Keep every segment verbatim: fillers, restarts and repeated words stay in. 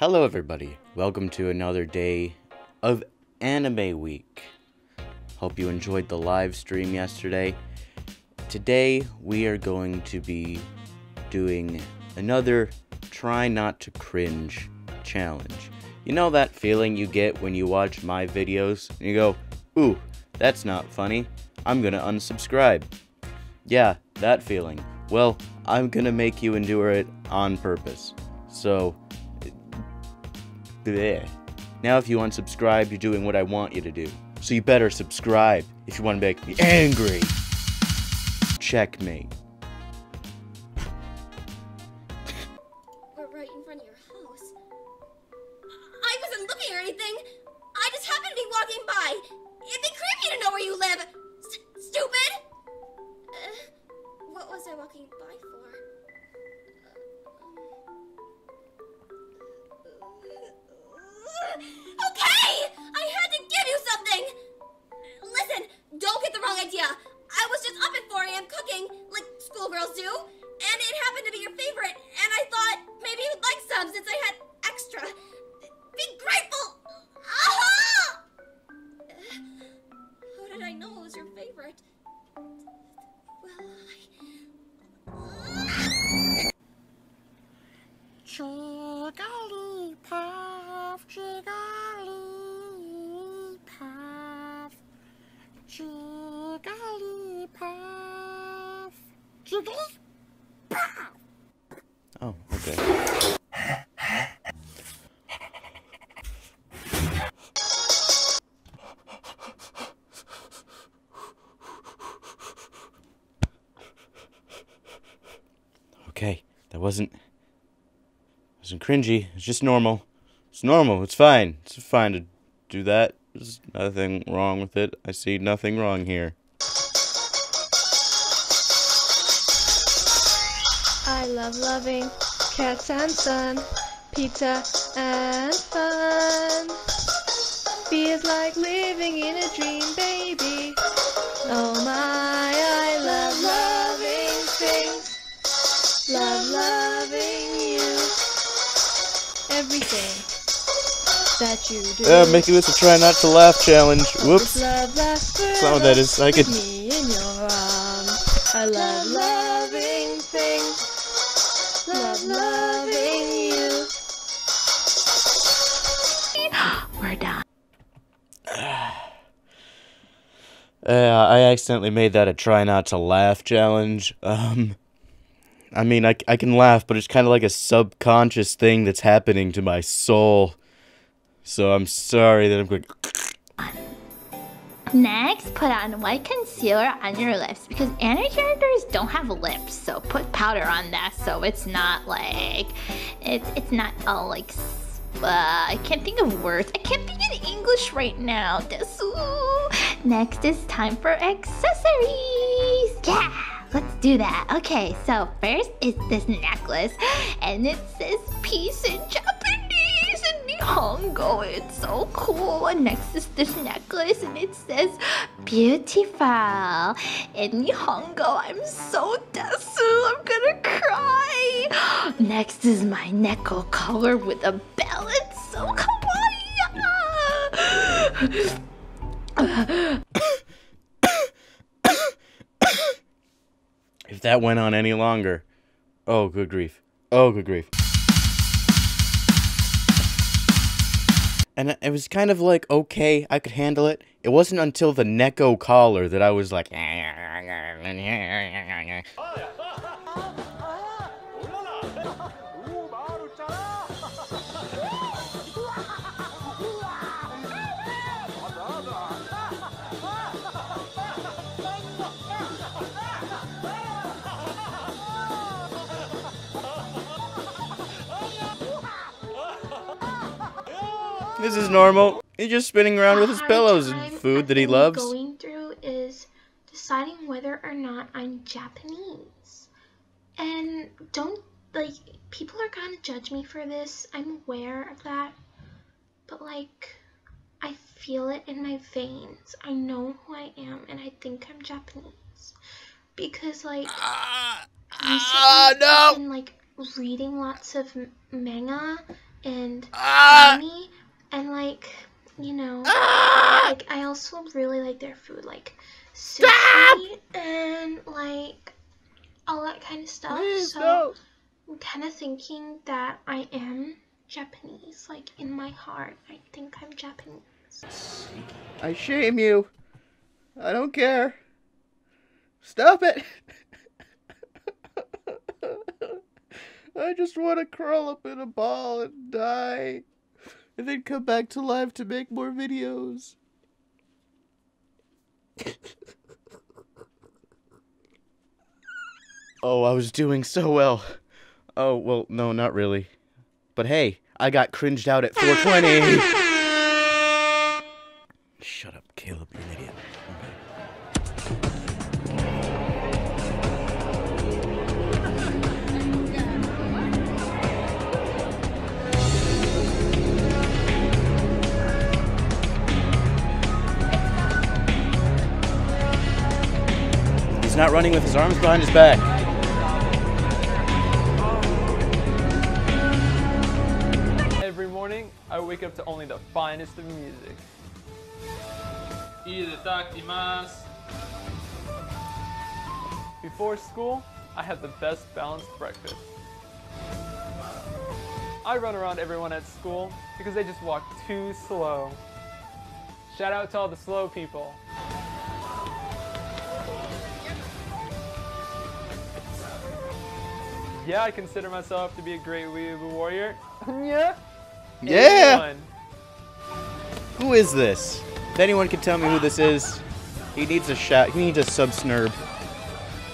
Hello everybody, welcome to another day of Anime Week. Hope you enjoyed the live stream yesterday. Today we are going to be doing another try not to cringe challenge. You know that feeling you get when you watch my videos and you go, ooh, that's not funny, I'm gonna unsubscribe. Yeah, that feeling. Well, I'm gonna make you endure it on purpose. So there. Now if you unsubscribe, you're doing what I want you to do. So you better subscribe if you want to make me angry. Checkmate. We're right in front of your house. I wasn't looking or anything. I just happened to be walking by. It'd be creepy to know where you live. S- stupid. Uh, what was I walking by for? Okay! I had to give you something! Listen, don't get the wrong idea. I was just up at four A M cooking, like schoolgirls do, and it happened to be your favorite, and I thought maybe you'd like some since I had extra. Be grateful! Aha! How did I know it was your favorite? Well, I... Jigglypuff, Jigglypuff, Jigglypuff. Oh, okay. Okay, that wasn't wasn't cringy. It's just normal. It's normal, it's fine. It's fine to do that. There's nothing wrong with it. I see nothing wrong here. I love loving cats and sun, pizza and fun. Feels like living in a dream, baby. Oh my, I love loving things. Love loving you. Everything that you do. Uh, Mickey with a try not to laugh challenge. Whoops. That's not what that is. I could. I love loving things. Love loving you. We're done. Uh, I accidentally made that a try not to laugh challenge. Um. I mean, I, I can laugh, but it's kind of like a subconscious thing that's happening to my soul. So I'm sorry that I'm going. Next, put on white concealer on your lips because anime characters don't have lips, so put powder on that so it's not like it's it's not all like. Uh, I can't think of words. I can't think in English right now. Desu. Next is time for accessories. Yeah. Let's do that. Okay, so first is this necklace, and it says peace in Japanese and Nihongo. It's so cool. And next is this necklace, and it says beautiful in Nihongo. I'm so desu. I'm gonna cry. Next is my Neko collar with a bell. It's so kawaii. uh, If that went on any longer, oh good grief, oh good grief. And it was kind of like, okay, I could handle it. It wasn't until the Neko collar that I was like, this is normal. He's just spinning around with his pillows and food that he loves. What I'm going through is deciding whether or not I'm Japanese. And don't, like, people are gonna judge me for this. I'm aware of that. But, like, I feel it in my veins. I know who I am, and I think I'm Japanese. Because, like, uh, uh, no. I've been, like, reading lots of manga and ah! funny, and like, you know, ah! like I also really like their food, like sushi ah! and like all that kind of stuff. Please, so no. I'm kind of thinking that I am Japanese, like in my heart, I think I'm Japanese. I shame you. I don't care. Stop it. I just want to curl up in a ball and die, and then come back to life to make more videos. Oh, I was doing so well. Oh, well, no, not really. But hey, I got cringed out at four twenty. Shut up, Caleb, you're an idiot. Not running with his arms behind his back. Every morning, I wake up to only the finest of music. Itadakimasu. Before school, I have the best balanced breakfast. I run around everyone at school because they just walk too slow. Shout out to all the slow people. Yeah, I consider myself to be a great weeaboo warrior. Yeah. Yeah. Who is this? If anyone can tell me who this is, he needs a shout. He needs a sub snurb.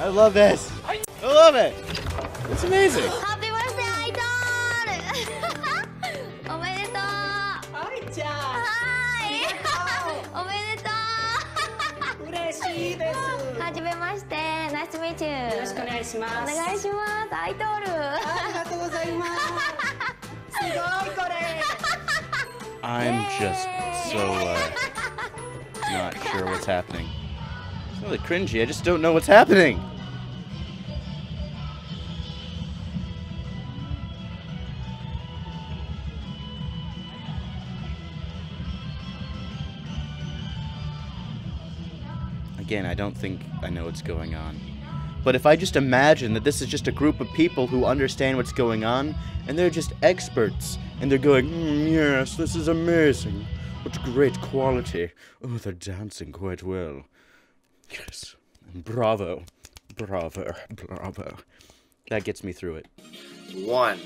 I love this. I love it. It's amazing. Happy birthday, idol! Omedetou. Hi. Omedetou. Ureshii desu. Hajimemashite. Nice to meet you. I'm just so uh, not sure what's happening. It's really cringy. I just don't know what's happening. Again, I don't think I know what's going on. But if I just imagine that this is just a group of people who understand what's going on, and they're just experts, and they're going, mm, yes, this is amazing. What great quality. Oh, they're dancing quite well. Yes. Bravo. Bravo. Bravo. That gets me through it. One.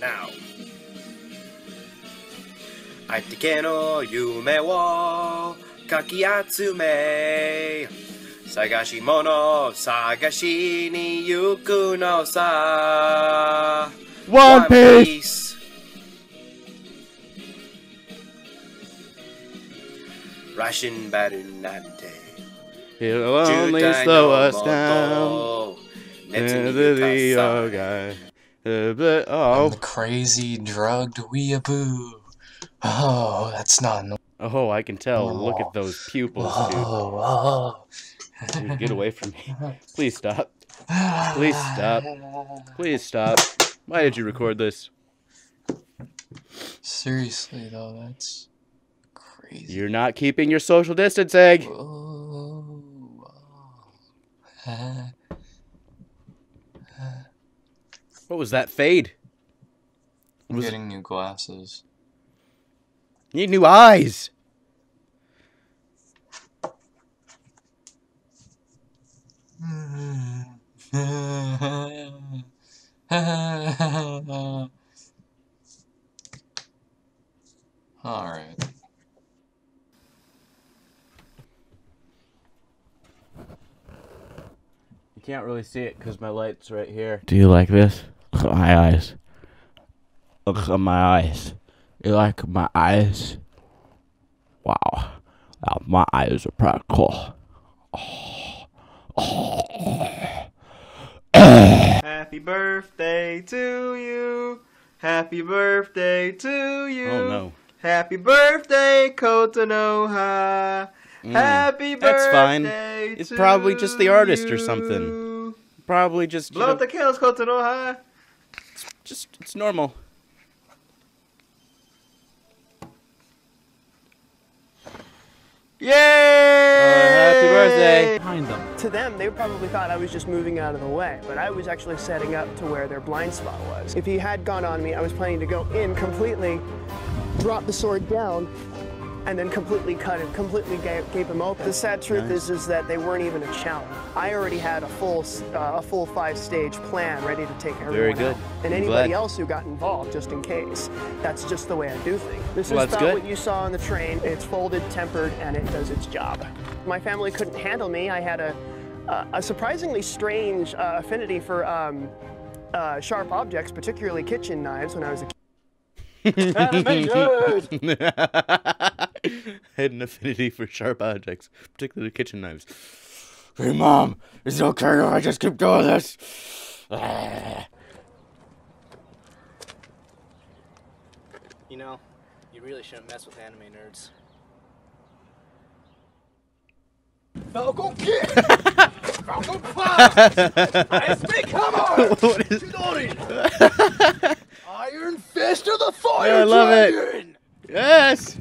Now. Aitake no yume wo kakiatsume. Sagashi mono, sagashi ni yuku no sa. One Piece! Russian baru nante. It'll only slow us down. Into the yoga. Oh. I'm the crazy drugged weeaboo. Oh, that's not. Oh, I can tell. Oh. Look at those pupils, dude. Oh, oh. Dude, get away from me. Please stop. Please stop. Please stop. Why did you record this? Seriously, though, that's crazy. You're not keeping your social distance, egg. Whoa. What was that fade? I'm was... getting new glasses. You need new eyes. All right. You can't really see it because my light's right here. Do you like this? Look at my eyes. Look at my eyes. You like my eyes? Wow. Wow, my eyes are pretty cool. Oh. Happy birthday to you. Happy birthday to you. Oh no. Happy birthday, Kotonoha. Mm, happy birthday. That's fine. It's to probably just the artist you. Or something. Probably just. Blow up the kills, Kotonoha. It's just, it's normal. Yay! Uh, happy birthday! Behind them. To them, they probably thought I was just moving out of the way, but I was actually setting up to where their blind spot was. If he had gone on me, I was planning to go in completely, drop the sword down, and then completely cut it, completely gave, gave him open. The sad truth nice. is, is that they weren't even a challenge. I already had a full, uh, a full five-stage plan ready to take everyone Very good. out. And I'm anybody glad. else who got involved, just in case. That's just the way I do things. This well, is about good. what you saw on the train. It's folded, tempered, and it does its job. My family couldn't handle me. I had a, uh, a surprisingly strange uh, affinity for um, uh, sharp objects, particularly kitchen knives, when I was a kid. Hidden affinity for sharp objects, particularly kitchen knives. Hey, Mom, is it okay if I just keep doing this? You know, you really shouldn't mess with anime nerds. Falcon Kid! Falcon What is... Iron Fist of the Fire yeah, I love Dragon! It. Yes!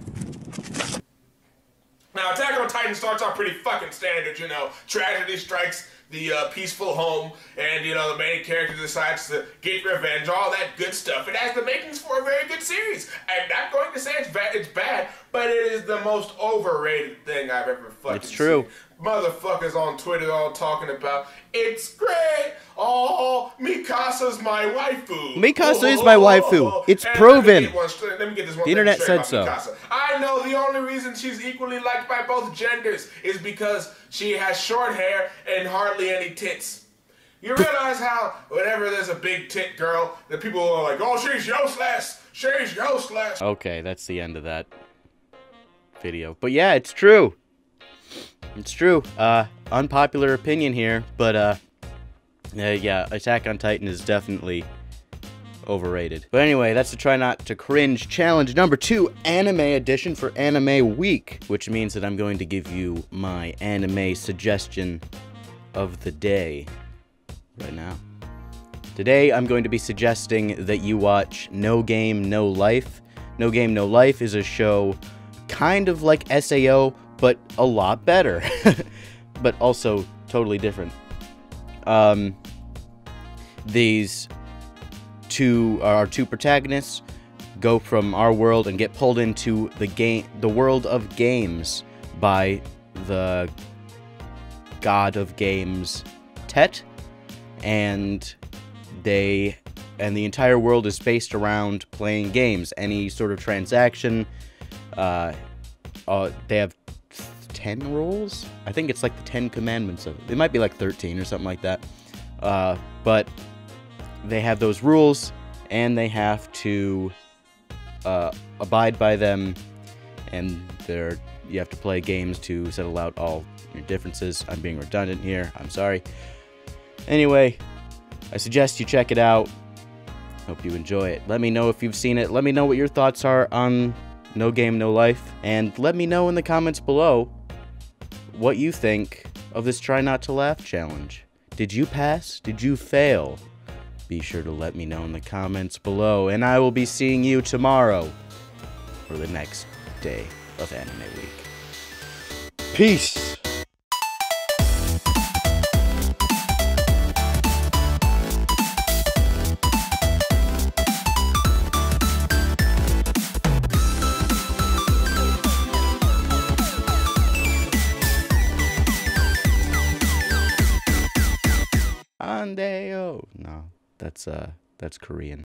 Now, Attack on Titan starts off pretty fucking standard, you know. Tragedy strikes the uh, peaceful home, and, you know, the main character decides to get revenge, all that good stuff. It has the makings for a very good series. I'm not going to say it's bad, it's bad, but it is the most overrated thing I've ever fucking It's true. seen. Motherfuckers on Twitter all talking about, it's great, oh, Mikasa's my waifu. Mikasa oh, is my waifu. It's and proven. Let me get one straight, let me get this one the internet said so. Mikasa. I know the only reason she's equally liked by both genders is because she has short hair and hardly any tits. You realize how whenever there's a big tit girl, the people are like, oh, she's useless, she's useless. Okay, that's the end of that video. But yeah, it's true. It's true. Uh, unpopular opinion here, but uh, uh, yeah, Attack on Titan is definitely overrated. But anyway, that's the Try Not to Cringe Challenge number two, anime edition for Anime Week, which means that I'm going to give you my anime suggestion of the day right now. Today, I'm going to be suggesting that you watch No Game No Life. No Game No Life is a show kind of like S A O, but a lot better, but also totally different. Um, these two, our two protagonists, go from our world and get pulled into the game, the world of games, by the god of games, Tet, and they, and the entire world is based around playing games. Any sort of transaction, uh, uh, they have ten rules? I think it's like the ten commandments of it. It might be like thirteen or something like that. Uh, but they have those rules and they have to uh, abide by them, and they're, you have to play games to settle out all your differences. I'm being redundant here. I'm sorry. Anyway, I suggest you check it out. Hope you enjoy it. Let me know if you've seen it. Let me know what your thoughts are on No Game No Life, and let me know in the comments below what you think of this Try Not to Laugh challenge. Did you pass? Did you fail? Be sure to let me know in the comments below, and I will be seeing you tomorrow for the next day of Anime Week. Peace! No, that's uh that's Korean.